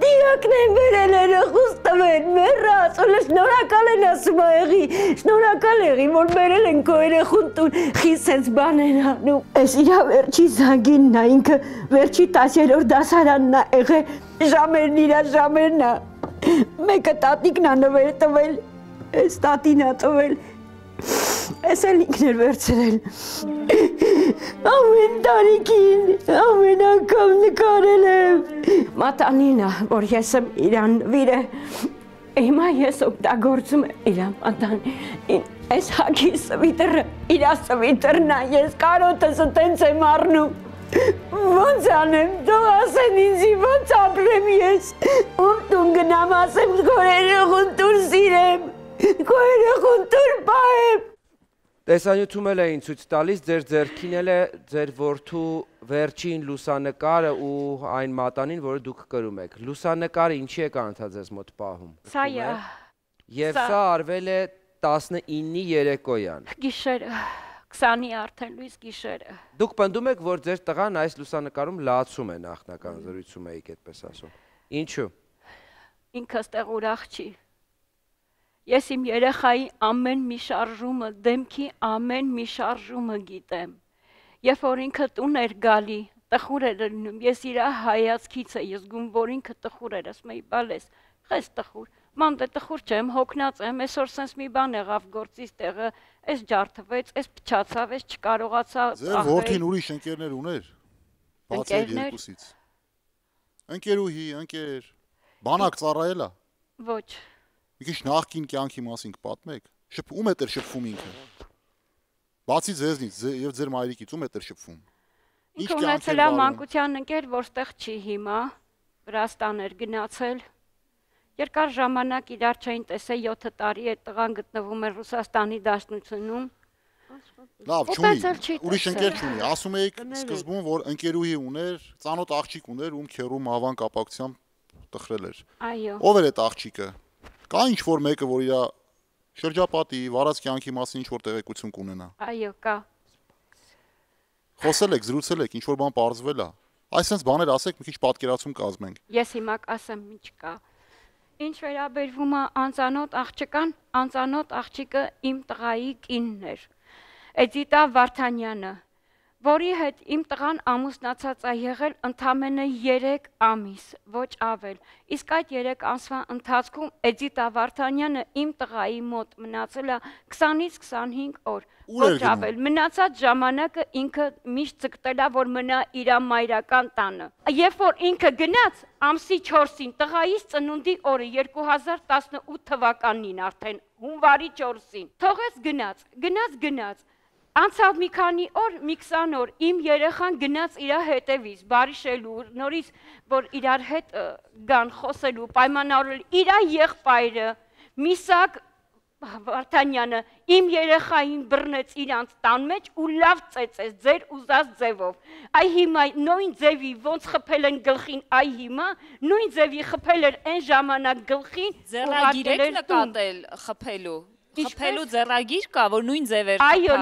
տիրակն են վերել երեխուս տվել, մեռած, ու շնորհակալ են ասում աղի, շնորհակալ աղի, որ բերել են քո երեխուն տուն, խիստ սենց բան են անում, այս իրա վերջի զանգինն է, ինքը վերջի 10-րդ դասարանն է եղել, ժամերն իրա ժամերն է, մեկը տատիկն է նվեր տվել, այս տատին է տվել, այս էլ ինքն էր վերցրել։ Ամեն տարիքին, ամեն անգամ նկարել եմ։ Մատանին է, որ ես եմ իրան վիրը, հիմա ես օգտագործում եմ իրան մատանին։ Այս հագի սվիտրը, իրա սվիտրն է, ես կարոտս ընտենց եմ առնում։ Ոնց անեմ, դող ասեն ինձի, ոնց ապրեմ ես, ում տուն գնամ ասեմ, գորերողուն տուն սիրեմ, գորերողուն տուն պահեմ։ Տեսանյութում էլ է ինձ ույց տալիս, ձեր ձերքին էլ է ձեր որդու վերջին լուսանկարը ու այն մատանին, որը դուք կրում եք։ Լուսանկարը ինչի է կանթա ձեզ մոտ պահում։ Սա է։ Եվ սա արվել է 19-ի երեկոյան։ Գիշերը, 20-ի արդեն լույս գիշերը։ Դուք պնդում եք, որ ձեր տղան այս լուսանկարում լացում է նախնական զրույցում էիք այդպես ասում։ Ինչու՞։ Ինքը ստեղ ուրախ չի։ Ես իմ երեխայի ամեն մի շարժումը, դեմքի ամեն մի շարժումը գիտեմ։ Եվ որ ինքը տուն էր գալի, տխուր էր լինում, ես իրա հայացքից է, ես գում, որ ինքը տխուր էր, ասում էի, բալես, խես տխուր, մանդ է տխուր չեմ, հոգնած եմ, այսօր սենց մի բան եղավ գործից տեղը, ես ջարդվեց, ես փչացավ, ես չկարողացա ախել։ Ձեր որդին ուրիշ ընկերներ ուներ, բացել երկուսից։ Ընկերուհի, ընկեր, բանակ ծառայել է։ Ոչ։ Միկիչ նախկին կյանքի մասինք պատմեք, շպում է տեր շպվում ինքը, բացի ձեզնից և ձեր մայրիկից, ում է տեր շպվում։ Ինք ունեցել է մանկության ընկեր, որստեղ չի հիմա, Վրաստան էր գնացել, երկար ժամանակ իրար չային տեսե 7 տարի է տղան գտնվում էր Ռուսաստանի Դաշնությունում, լավ չունի, ուրիշ ընկեր չունի, ասում էիք սկզբում, որ ընկերուհի ուներ, ծանոտ աղջիկ ուներ, ում քերում ավան կապակցությամբ տխրել էր։ Ո՞վ էր այդ աղջիկը։ Կա ինչ-որ մեկը, որ իրա շրջապատի, վարած կյանքի մասին ինչ-որ տեղեկություն կունենա։ Այո, կա։ Խոսել եք, զրուցել եք, ինչ-որ բան պարզվել է։ Այսպես բաներ ասեք, մի քիչ պատկերացում կազմենք։ Ես հիմա ասեմ ինչ կա։ Ինչ վերաբերվում է անծանոթ աղջկան, անծանոթ աղջիկը իմ տղայի կինն էր։ Էդիտա Վարթանյանը, որի հետ իմ տղան ամուսնացած է եղել ընդամենը 3 ամիս, ոչ ավել։ Իսկ այդ 3 ամսվա ընթացքում Էդիտա Վարթանյանը իմ տղայի մոտ մնացել է 20-ից 25 օր, ոչ ավել։ Մնացած ժամանակը ինքը միշտ ցկտել է, որ մնա իր մայրական տանը։ Երբ որ ինքը գնաց ամսի 4-ին, տղայիս ծնունդի օրը 2018 թվականին արդեն հունվարի 4-ին, թողեց գնաց։ Անցավ մի քանի օր, մի 20 օր, իմ երեխան գնաց իր հետևից, բարիշելու, նորից, որ իրար հետ գան խոսելու, պայմանավորել, իր եղբայրը, Միսակ Վարդանյանը, իմ երեխային բռնեց իրանց տան մեջ ու լավ ծեծեց ձեր ուզած ձևով։ Այ հիմա նույն ձևի ոնց խփել են գլխին, այ հիմա նույն ձևի խփել էր այն ժամանակ գլխին, ձեռագիրը նկատել խփելու։ Խփելու ձեռագիր կա, որ նույն ձև էր։ Այո,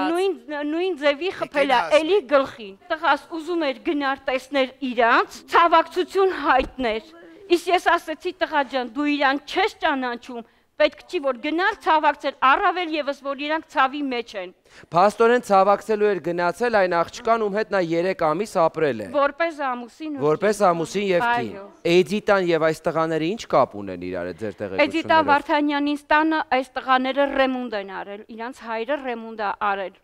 նույն ձևի խփելա, էլի գլխին։ Տղաս ուզում էր գնար տեսներ իրանց, ցավակցություն հայտներ։ Իսկ ես ասացի տղա ջան, դու իրան չես ճանաչում, պետք չի որ գնար ցավակցել, առավել եւս որ իրանք ցավի մեջ են։ Փաստորեն ցավակցելու էր գնացել այն աղջկան, ում հետ նա 3 ամիս ապրել է։ Որպես ամուսին եւ քին։ Էդիտան եւ այս տղաները ինչ կապ ունեն իրար հետ ձեր տեղեկություններով։ Էդիտա Վարդանյանի տանը այս տղաները ռեմունդ են արել, իրանց հայրը ռեմունդ է արել։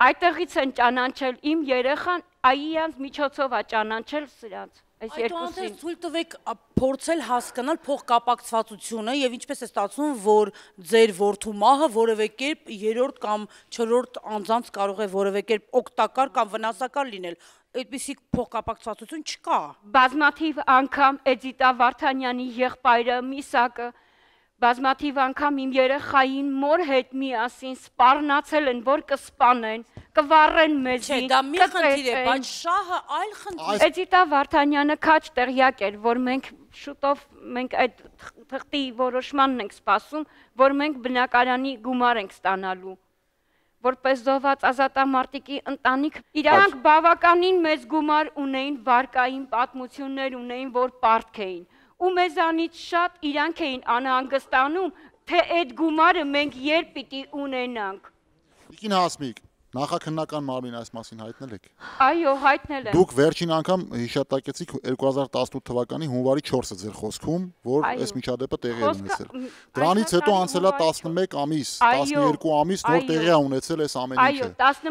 Այդտեղից են ճանաչել իմ երեխան, այիանց միջոցով է ճանաչել սրանց։ Այդուհանդերձ ցույլ տվեք փորձել հասկանալ փոխկապակցվածությունը եւ ինչպես է ստացվում, որ ձեր որդու մահը որևէ կերպ երրորդ կամ չորրորդ անձանց կարող է որևէ կերպ օգտակար կամ վնասակար լինել։ Այդպիսի փոխկապակցվածություն չկա։ Բազմաթիվ անգամ Էդիտա Վարդանյանի եղբայրը Միսակը բազմաթիվ անգամ իմ երեխային մոր հետ միասին սպառնացել են, որ կսպանեն, կվառեն մեզին, կծեծեն։ Չէ, դա մի խնդիր է, բայց շահը այլ խնդիր։ Էդիտա Վարդանյանը քաչ տեղյակ էր, որ մենք շուտով այդ թղթի որոշմանն ենք սպասում, որ մենք բնակարանի գումար ենք ստանալու, որպես զոհված ազատամարտիկի ընտանիք։ Իրանք բավականին մեծ գումար ունեին, վարկային պատմություններ ունեին, որ պարտք էին։ Ու մեզանից շատ իրանք էին անհանգստանում, թե այդ գումարը մենք երբ պիտի ունենանք։ Տիկին Հասմիկ, նախաքննական մարմին այս մասին հայտնել եք։ Այո, հայտնել եմ։ Դուք վերջին անգամ հիշատակեցիք 2018 թվականի հունվարի 4-ը ձեր խոսքում, որ այս միջադեպը տեղի է ունեցել։ Դրանից հետո անցել է 11 ամիս, 12 ամիս, որ տեղի է ունեցել այս ամեն ինչը։ Այո,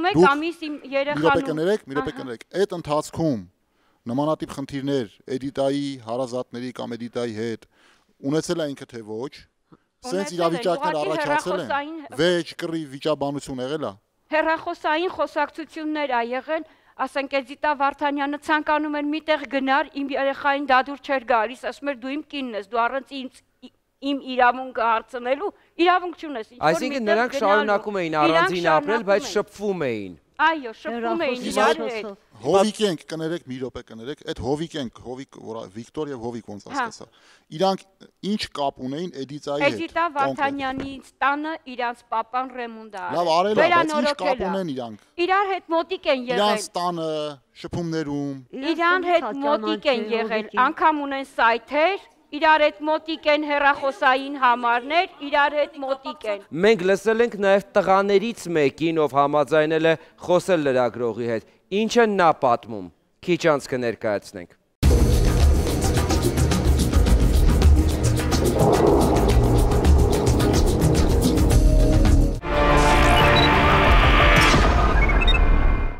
11 ամիս իմ երեխան։ Մի րոպե կներեք։ Այդ ընթացքում նմանատիպ խնդիրներ Էդիտայի հարազատների կամ Էդիտայի հետ ունեցել է ինքը թե ոչ, սենց իրավիճակներ առաջացել են, վեճ, կռիվ, վիճաբանություն եղել է։ Հեռախոսային խոսակցություններ ա եղել, ասենք Էդիտա Վարդանյանը ցանկանում էր միտեղ գնար, իմ երեխային դադուր չէր գալիս, ասում էր դու իմ կինն ես, դու առանց իմ իրավունքը հարցնելու իրավունք չունես։ Այսինքն նրանք շարունակում էին առանձին ապրել, բայց շփվում էին։ Այո, շփում էին իրար հետ։ Հովիկենք, կներեք, մի րոպե կներեք, այդ Հովիկենք, Վիկտոր եւ Հովիկ ոնց ասեցա։ Իրանք ինչ կապ ունեին Էդիտայի հետ։ Էդիտա Վարդանյանի տանը իրանց papan ռեմունդա արել։ Լավ, արել է, բայց ինչ կապ ունեն իրանք։ Իրար հետ մոտիկ են եղել։ Իրանց տանը, շփումներում։ Իրան հետ մոտիկ են եղել, անգամ ունեն սայթեր։ Իրար հետ մոտիկ են հեռախոսային համարներ, իրար հետ մոտիկ են։ Մենք լսել ենք նաև տղաներից մեկին, ով համաձայնել է խոսել լրագրողի հետ։ Ինչ են նա պատմում, քիչ անց կներկայացնենք։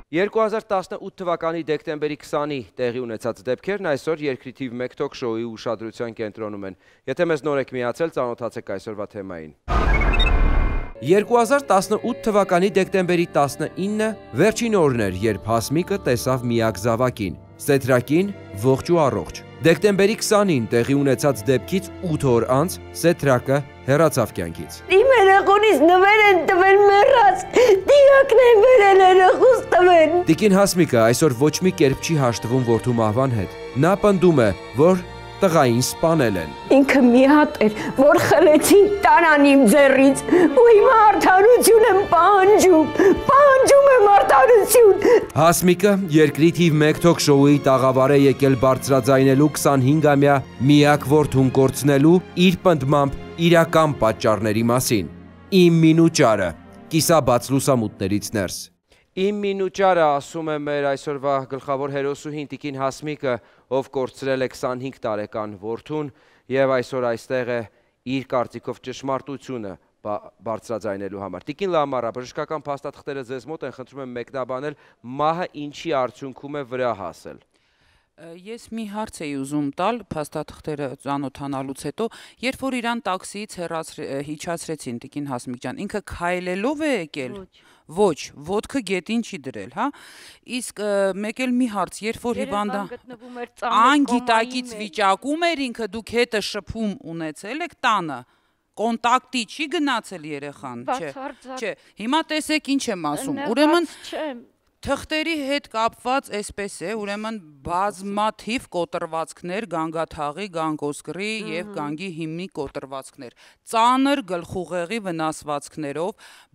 «2018 թվականի դեկտեմբերի 20-ի տեղի ունեցած դեպքերն այսօր երկրի թիվ 1 թոք շոուի ուշադրության կենտրոնում են։ Եթե մեզ նոր եք միացել, ծանոթացեք այսօրվա թեմային»։ 2018 թվականի դեկտեմբերի 19-ը վերջին օրն էր, երբ Հասմիկը տեսավ միակ զավակին՝ Սեդրակին ողջ ու առողջ։ Դեկտեմբերի 20-ին տեղի ունեցած դեպքից 8 օր անց Սեդրակը հեռացավ կյանքից։ Իմ երեխունիս նվեր են տվել մեռած, դիակն են վերել երեխուս տվել։ Տիկին Հասմիկը այսօր ոչ մի կերպ չի հաշտվում որդու մահվան հետ։ Նա պնդում է, որ տղային սպանել են։ Ինքը մի հատ էր, որ խլեցին տարան իմ ձեռից, ու հիմա արդարություն եմ պահանջում, պահանջում եմ արդարություն։ Հասմիկը երկրի թիվ 1 թոք շոուի տաղավար է եկել բարձրաձայնելու 25-ամյա միակ որդուն կորցնելու իր պնդմամբ իրական պատճառների մասին։ Իմ մինուճարը Կիսաբաց Լուսամուտներից ներս։ Իմ մինուճարը ասում է մեր այսօրվա գլխավոր հերոսուհին տիկին Հասմիկը, ով կորցրել է 25 տարեկան որդուն եւ այսօր այստեղ է իր կարծիքով ճշմարտությունը բարձրաձայնելու համար։ Տիկին Լամարա, բժշկական փաստաթղթերը ձեզ մոտ են, խնդրում եմ մեկնաբանել մահը ինչի արդյունքում է վրա հասել։ Ես մի հարց էի ուզում տալ փաստաթղթերը ծանոթանալուց հետո, երբ որ իրան տաքսիից հիչացրեցին տիկին Հասմիկ ջան, ինքը քայլելով է եկել։ Ոչ, ոտքը գետին չի դրել, հա։ Իսկ մեկ էլ մի հարց, երբ որ հիվանդը անգիտակից վիճակում էր, ինքը դուք հետը շփում ունեցել եք տանը, կոնտակտի չի գնացել երեխան, չէ։ Հիմա տեսեք ինչ եմ ասում։ Ուրեմն թղթերի հետ կապված այսպես է, ուրեմն բազմաթիվ կոտրվածքներ, գանգաթաղի, գանգոսկրի և գանգի հիմնի կոտրվածքներ, ծանր գլխուղեղի վնասվածքներով,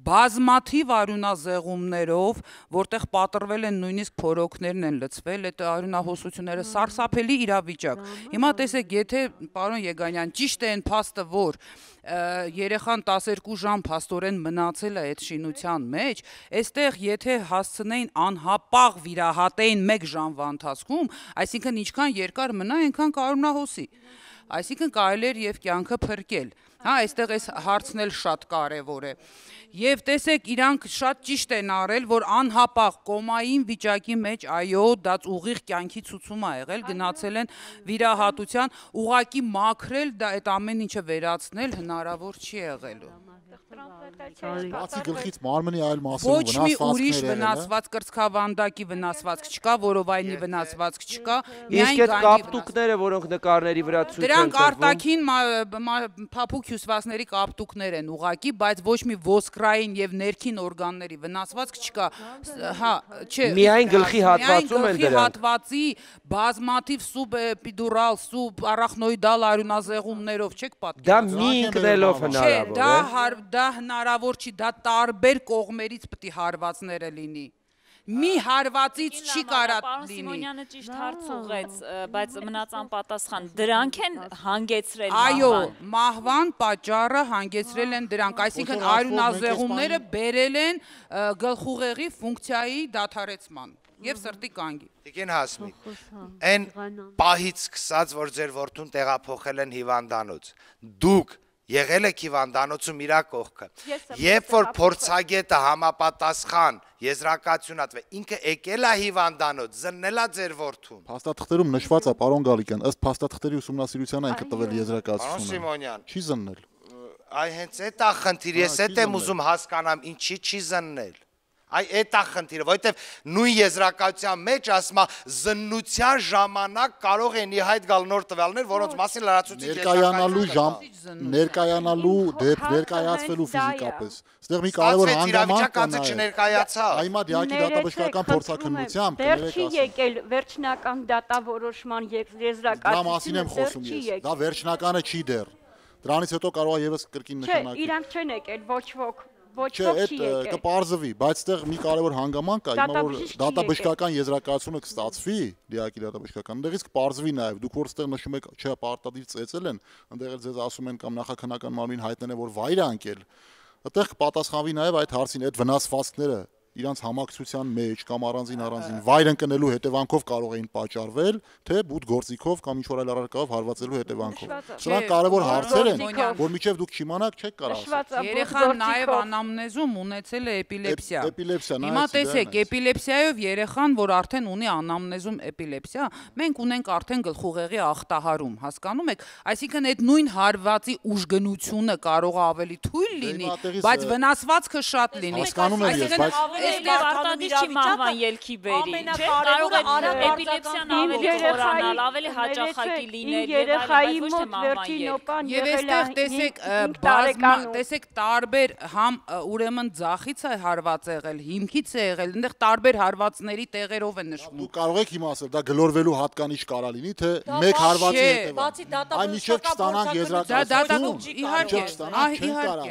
բազմաթիվ արյունազեղումներով, որտեղ պատրվել են նույնիսկ փորոքներն են լցվել, այդ արյունահոսությունները սարսափելի իրավիճակ։ Հիմա տեսեք, եթե պարոն Եգանյան, ճիշտ է այն փաստը, որ երեխան 12 ժամ փաստորեն մնացել է այդ շինության մեջ, այստեղ եթե հասցնեին անհապաղ վիրահատեին 1 ժամվա ընթացքում, այսինքն ինչքան երկար մնա, այնքան կարմնահոսի, այսինքն կարելի էր եւ կյանքը փրկել։ Հա, այստեղ այս հարցն էլ շատ կարևոր է։ Եվ տեսեք, իրանք շատ ճիշտ են արել, որ անհապաղ կոմային վիճակի մեջ, այո, դա ուղիղ կյանքի ցուցում է եղել, գնացել են վիրահատության, ուղակի մաքրել, դա այդ ամեն ինչը վերացնել հնարավոր չի եղելու։ Բացի գլխից մարմնի այլ մասում վնասվածքներ եղել է։ Ոչ մի ուրիշ վնասված կրծքավանդակի վնասվածք չկա, որովայնի վնասվածք չկա, միայն գանգի վնասվածք։ Իսկ այդ կապտուկները, որոնք նկարների վրա ցույց են տալիս, դրանք արտաքին փափուկ հյուսվածքների կապտուկներ են ուղղակի, բայց ոչ մի ոսկրային եւ ներքին օրգանների վնասվածք չկա։ Հա, չէ։ Միայն գլխի հատվածում են դրանք։ Գլխի հատվածի բազմաթիվ սուբէպիդուրալ, սուբառախնոիդալ արյունազեղումներով չեք պատկերացնում։ Դա մի ինքնելով հնարավոր է։ Չէ, դա հնարավոր չի, դա տարբեր կողմերից պետք է հարվածները լինի։ Մի հարվածից չի կարա լինի։ Սիմոնյանը ճիշտ հարց ուղեց, բայց մնաց անպատասխան։ Դրանք են հանգեցրել մահվան։ Այո, մահվան պատճառը հանգեցրել են դրանք, այսինքն արյունազեղումները բերել են գլխուղեղի ֆունկցիայի դադարեցման և սրտի կանգի։ Տիկին Հասմիկ, այն պահից սկսած, որ ձեր որդուն տեղափոխել են հիվանդանոց, դուք եղել եք հիվանդանոցում իրա կողքը, երբ որ փորձագետը համապատասխան եզրակացյունատվե, ինքը եկել է հիվանդանոց, զննել է ձեր որդուն։ Փաստաթղթերում նշված է, պարոն Գալիկյան, ըստ փաստաթղթերի ուսումնասիրության այն կտվել եզրակացությունը, չի զննել։ Այ հենց այդ է խնդիրը, ես այդ եմ ուզում հասկանամ, ինչի չի զննել։ Այ այդ է խնդիրը, որովհետև նույն եզրակացության մեջ ասում է զննության ժամանակ կարող են իհայտ գալ նոր տվյալներ, որոնց մասին լրացուցիչ ներկայանալու դեպք, ներկայացվելու ֆիզիկապես։ Այստեղ մի կարևոր հանգամանք կա նաև։ Այմա դիակի դատաբժշկական փորձաքննությամբ դեռ չի եկել վերջնական դատավորոշման եզրակացությունը։ Դա մասին եմ խոսում ես։ Դա վերջնականը չի դեռ։ Դրանից հետո կարող է եւս կրկին նշանակել։ Չէ, իրանք չեն եկել ոչ ոք։ Չէ, այդ կպարզվի, բայց այստեղ մի կարևոր հանգամանք կա, հիմա որ դատաբժշկական եզրակացությունը կստացվի, դիակի դատաբժշկական, այնտեղից կպարզվի նաև, դուք որ այստեղ նշում եք, չէ, պարտադիր ծեծել են, այնտեղ ձեզ ասում են կամ նախաքննական մարմին հայտնել են, որ վայր է անկել, այդտեղ կպատասխանվի նաև այդ հարցին, այդ վնասվածքները իրանց համակցության մեջ կամ առանձին վայր ընկնելու հետևանքով կարող էին պատճառվել, թե բուտ գործիքով կամ ինչ-որ այլ առարկայով հարվածելու հետևանքով։ Սրանք կարևոր հարցեր են, որ մինչև դուք չիմանաք, չեք կարող։ Երեխան նաև անամնեզում ունեցել է էպիլեպսիա։ Հիմա տեսեք, էպիլեպսիայով երեխան, որ արդեն ունի անամնեզում էպիլեպսիա, մենք ունենք արդեն գլխուղեղի ախտահարում, հասկանում եք, այսինքն այդ նույն հարվածի ուժգնությունը կարող ավելի թույլ լինի, բայց վնասվածքը շատ լինի։ Հասկանում եմ ես, բայց Այ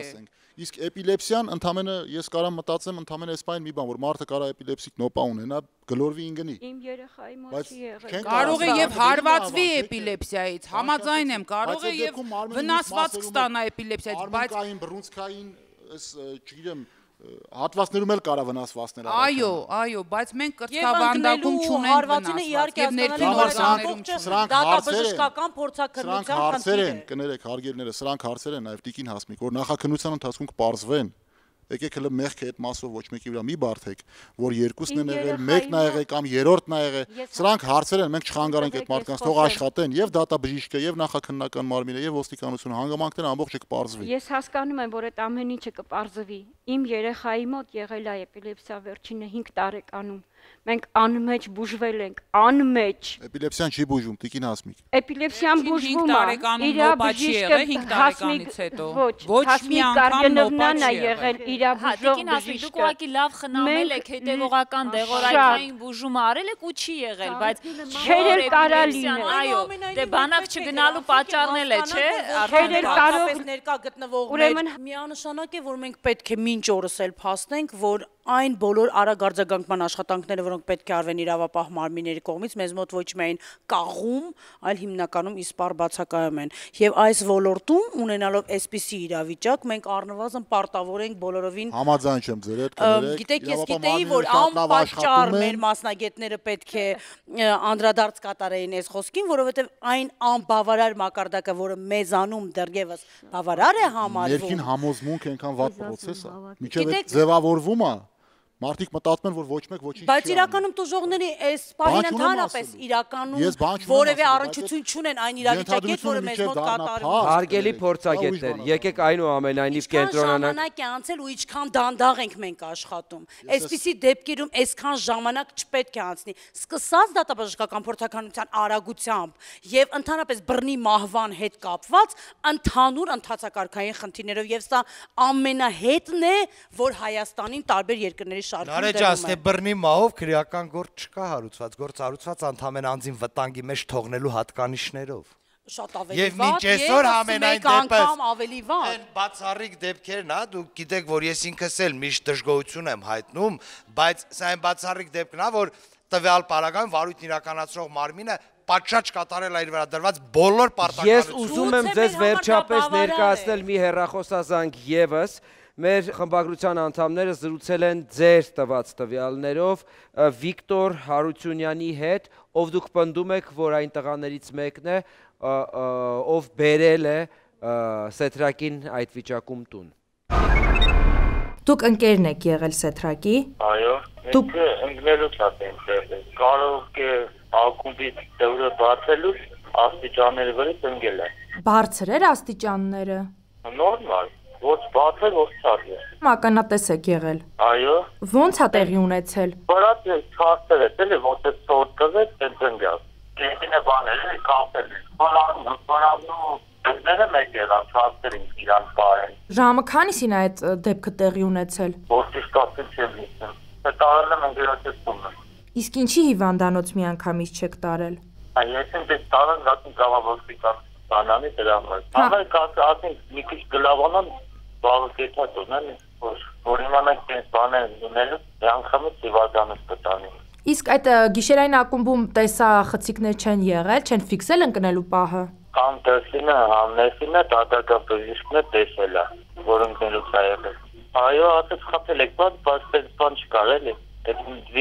իսկ էպիլեպսիան ընդամենը ես կարա մտածեմ ընդամենը էսպայն մի բան որ մարդը կարա էպիլեպսիկ նոպա ունենա գլորվի ինգնի իմ երեխայի մոտ եղել կարող է եւ հարվածվի էպիլեպսիայից համաձայն եմ կարող է եւ վնասված կստանա էպիլեպսիայից բայց արկային բռունցքային ես չգիտեմ Հատվածներում էլ կարա վնասվածներ առանց։ Այո, այո, բայց մենք կրծքավանդակում չունենք վնասված եւ ներքին օրգաններում չունենք։ Սրանք բժշկական փորձակնության հարցեր են, կներեք հարգելները, սրանք հարցեր են նաեւ տիկին Հասմիկ, որ նախաքննության ընթացքում կպարզվեն։ Եկեք հələ մեղքը այդ մասով ոչ մեկի վրա մի բարթեք, որ երկուսն են եղել, մեկն է եղել կամ երրորդն է եղել։ Սրանք հարցեր են, մենք չխանգարենք այդ մարդկանց, թող աշխատեն, եւ դատաբժիշկը, եւ նախաքննական մարմինը, եւ ոստիկանությունը, հանգամանքները ամբողջը կպարզվի։ Ես հասկանում եմ, որ այդ ամեն ինչը կպարզվի։ Իմ երեխայի մոտ եղել է էպիլեպսիա վերջինը 5 տարեկանում։ Մենք անմեջ բուժվել ենք, անմեջ։ Էպիլեպսիան չի բուժվում, տիկին Հասմիկ։ Էպիլեպսիան բուժվում է, իրա բժիշկը Հասմիկ, ոչ մի անգամ նոպա չի եղել։ Իրա բուժող բժիշկը։ Դուք ուղղակի լավ խնամել եք, հետևողական դեղորայքային բուժումը արել եք ու չի եղել, բայց չէր էլ կարա լինել։ Այո, դե բանակ չգնալու պատճառն էլ է, չէ՞։ Չէր էլ կարող ներկա գտնվողներ։ Միանշանակ է, որ մենք պետք է մինչ օրս էլ փաստենք, որ այն բոլոր արագարձագանքման աշխատանքները, որոնք պետք է արվեն իրավապահ մարմինների կողմից, մեզ մոտ ոչ միայն կաղում, այլ հիմնականում իսպառ բացակայում են։ Եվ այս ոլորտում ունենալով այսպիսի իրավիճակ, մենք առնվազն պարտավոր ենք բոլորովին համաձայն չեմ ձեր հետ, գիտեք, ես գիտեի, որ անպատճառ մեր մասնագետները պետք է անդրադարձ կատարեին այս խոսքին, որովհետև այն անբավարար մակարդակը, որը մեզանում դեռևս բավարար է համարվում։ Ներքին համոզմունք այնքան վատ պրոցես է, մինչև այդ ձևավորվում է։ Մարդիկ մտածում են, որ ոչ մեկ ոչինչ չի անում։ Բայց իրականում տուժողների այս պահին ընդհանրապես իրականում որևէ առնչություն չունեն այն իրավիճակի հետ, որը մեզ մոտ կատարվում է։ Հարգելի փորձագետներ, եկեք այնուամենայնիվ կենտրոնանանք։ Ինչքան ժամանակ է անցել ու ինչքան դանդաղ ենք մենք աշխատում։ Այսպիսի դեպքերում այսքան ժամանակ չպետք է անցնի։ Սկսած դատաբժշկական փորձականության արագությամբ եւ ընդհանրապես բռնի մահվան հետ կապված ընդհանուր ընթացակարգային խնդիրներով եւ սա ամենահետն է, որ Հայաստանին տարբեր երկրների Նարեջ ասնե բրնի մահով քրեական գործ չկա հարուցված, գործ հարուցված անդամեն անձին վտանգի մեջ թողնելու հատկանիշներով։ Եվ մինչ այսօր ամենայն դեպս են բացառիկ դեպքերն, դուք գիտեք, որ ես ինքս էլ միշտ դժգոհություն եմ հայտնում, բայց սա այն բացառիկ դեպքն է, որ տվյալ պարագայում վարույթն իրականացնող մարմինը պատշաճ կատարել իր վրա դրված բոլոր պարտականությունները։ Ես ուզում եմ ձեզ վերջապես ներկայացնել մի հեռախոսազանգ եւս Մեր խմբագրության անդամները զրուցել են ձեր տված տվյալներով Վիկտոր Հարությունյանի հետ, ով դուք պնդում եք, որ այն տղաներից մեկն է, ով բերել է Սեդրակին այդ վիճակում տուն։ Դուք ընկերն եք եղել Սեդրակի։ Այո, դուք ընկերուց եք եղել։ Կարող է ակումբից դուրս բացելուց աստիճանները վրից ընկել է։ Բարձր էր աստիճանները։ Նորմալ։ Ոչ բաց է, ոչ չար է։ Մականատես եք եղել։ Այո։ Ոնց է տեղի ունեցել։ Բրած է չարցել է, էլ է, ոնց է ծորկզ է, տենց ընգյաց։ Կետին է բանել է, կապել է։ Բրանու ընգները մեկ եղան, չարցել ինձ իրան պարեն։ Ժամը քանիսին այդ դեպքը տեղի ունեցել։ Որսի շկացին չեմ լիսն։ Հետարել եմ ընգերացեցումը։ Իսկ ինչի հիվանդանոց մի անգամից չեք տարել։ Ես ինձ տարան գատին գավավոստիկան բանանի դրամված։ Հավեր կասը ասին մի քիչ գլավանան Բաղը կետած ունեն, որ իմանակ տենց բան է ունելու, յանքամից իվազանս կտանին։ Իսկ այդ գիշերային ակումբում տեսա խցիկներ չեն եղել, չեն վիկսել ընկնելու պահը։ Կամ տեսինը, համնեսինը, դատական բժիշկներ տեսել է, որ ընկնելու ծայել է։ Այո, ասեց խապել եք բան, բայց պես բան չկարել է,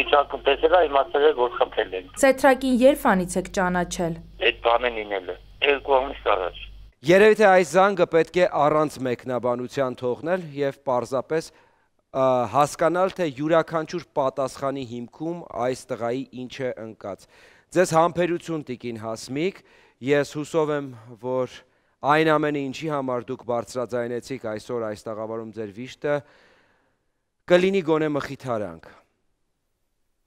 վիճակում տեսել է, իմացել է, որ խապել են։ Սեդրակին երբանից եք ճանաչել։ Այդ բանն ինել է, երկու ամիս առաջ։ Երևի թե այս զանգը պետք է առանց մեկնաբանության թողնել և պարզապես հասկանալ, թե յուրաքանչյուր պատասխանի հիմքում այս տղայի ինչ է ընկած։ Ձեզ համբերություն տիկին Հասմիկ, ես հուսով եմ, որ այն ամենը ինչի համար դուք բարձրաձայնեցիք այսօր այս տաղավարում ձեր վիշտը, կլինի գոնե մխիթարանք։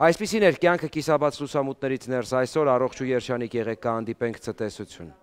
Այսպիսին էր կյանքը Կիսաբաց Լուսամուտներից ներս, այսօր առողջ ու երշանիկ եղեք, կհանդիպենք ցտեսություն։